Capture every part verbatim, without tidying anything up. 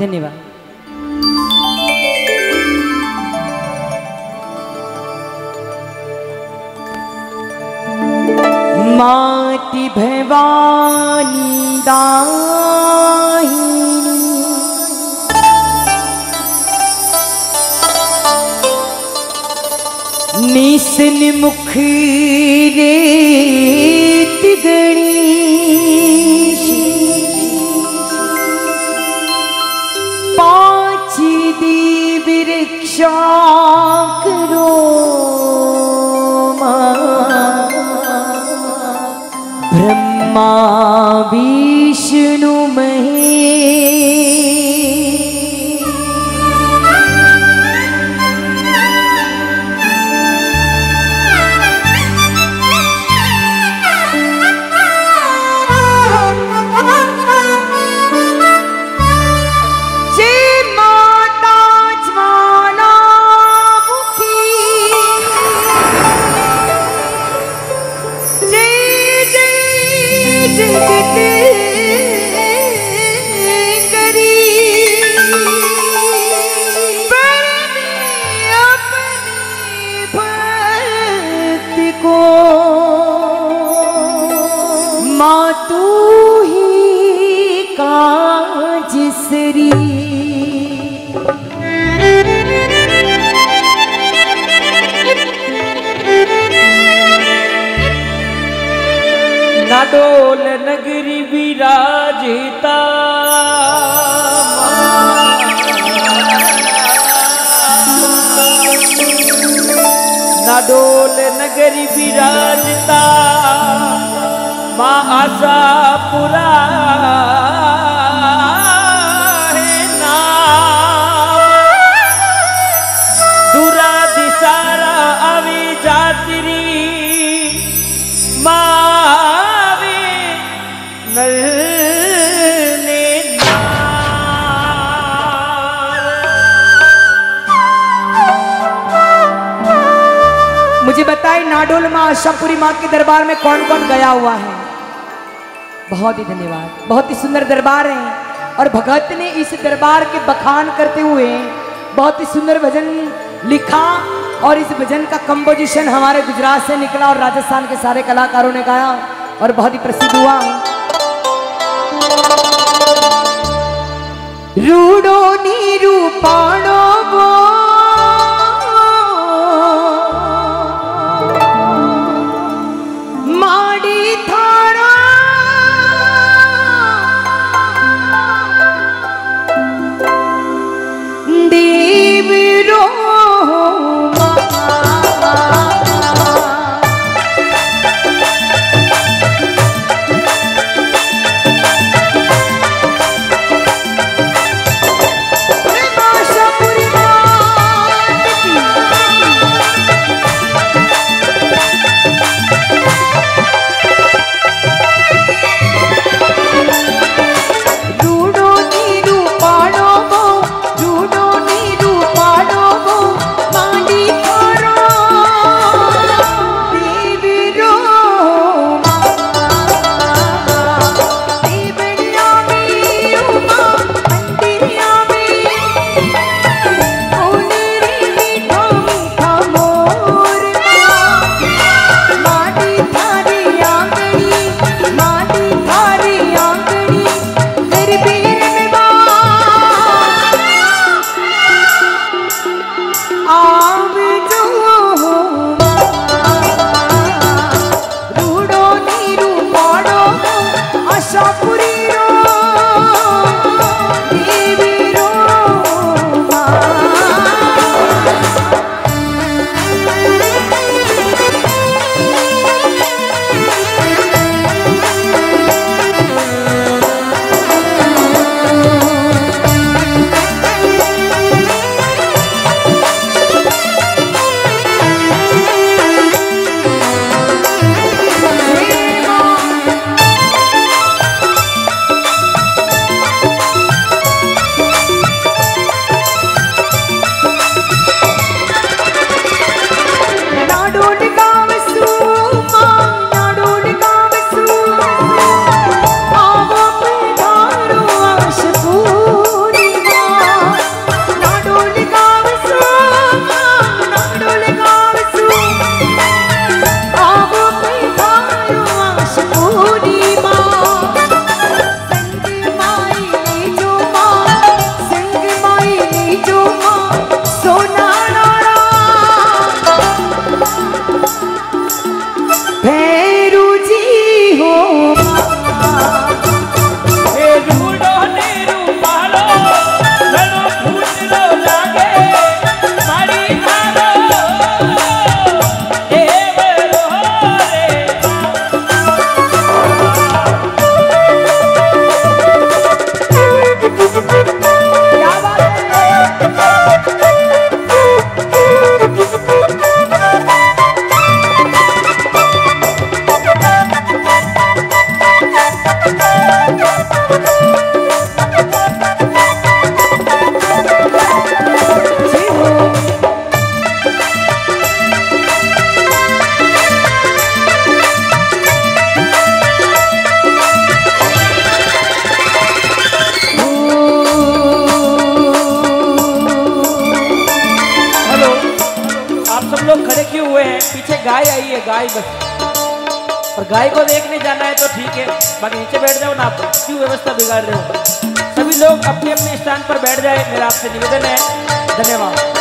धन्यवाद। माटी भवानी दाहिनी निसन मुख रेत गणेशी करो ब्रह्मा विष्णु महे नाडोल नगरी विराजता नाडोल नगरी विराजता माँ आशापुरा नाडोल माँ आशापुरी माँ के दरबार में कौन कौन गया हुआ है। बहुत ही धन्यवाद। बहुत ही सुंदर दरबार है और भगत ने इस दरबार के बखान करते हुए बहुत ही सुंदर भजन लिखा और इस भजन का कंपोजिशन हमारे गुजरात से निकला और राजस्थान के सारे कलाकारों ने गाया और बहुत ही प्रसिद्ध हुआ। रूडो नी रूपाणो गाय आई है, गाय बस, और गाय को देखने जाना है तो ठीक है, बाकी नीचे बैठ जाओ ना, आप क्यों व्यवस्था बिगाड़ रहे हो। सभी लोग अपने अपने स्थान पर बैठ जाए, मेरा आपसे निवेदन है। धन्यवाद।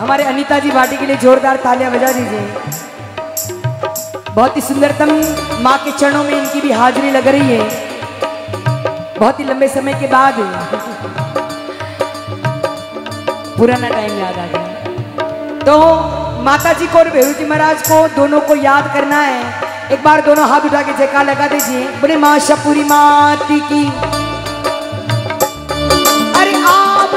हमारे अनीता जी भाटी के लिए जोरदार तालियां बजा दीजिए। बहुत ही सुंदरतम माँ के चरणों में इनकी भी हाजिरी लग रही है, बहुत ही लंबे समय के बाद। पुराना टाइम याद आ गया। तो माता जी को और भेदुति महाराज को दोनों को याद करना है। एक बार दोनों हाथ उठा के जयकार लगा दीजिए। बोले माँ आशापुरी माती की। अरे आप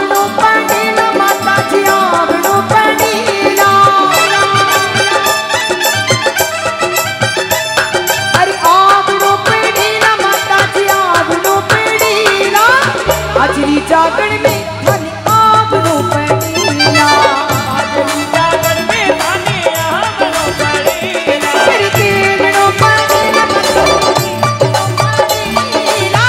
जागरण में मन आप नो पड़ेला, जागरण में मन आप नो पड़ेला, फिर तेरे नो पड़ेला, मन नो पड़ेला।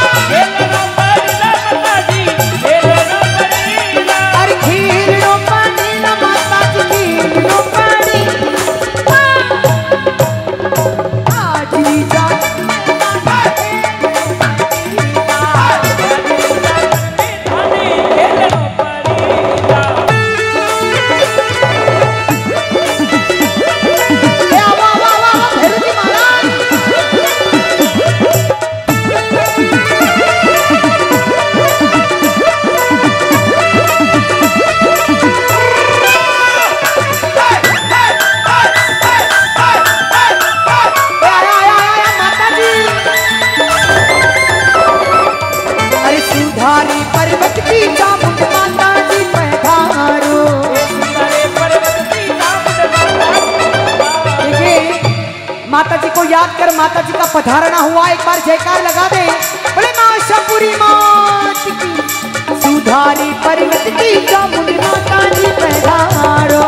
माता जी का पधारना हुआ। एक बार जयकार लगा दे, बोले माँ आशापुरी मात की, सुधारी पर्वत की चामुंडी माता जी पधारो।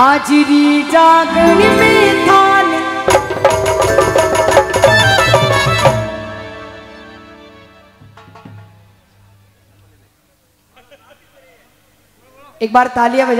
आजरी जागन में थाल एक बार तालियां बजा।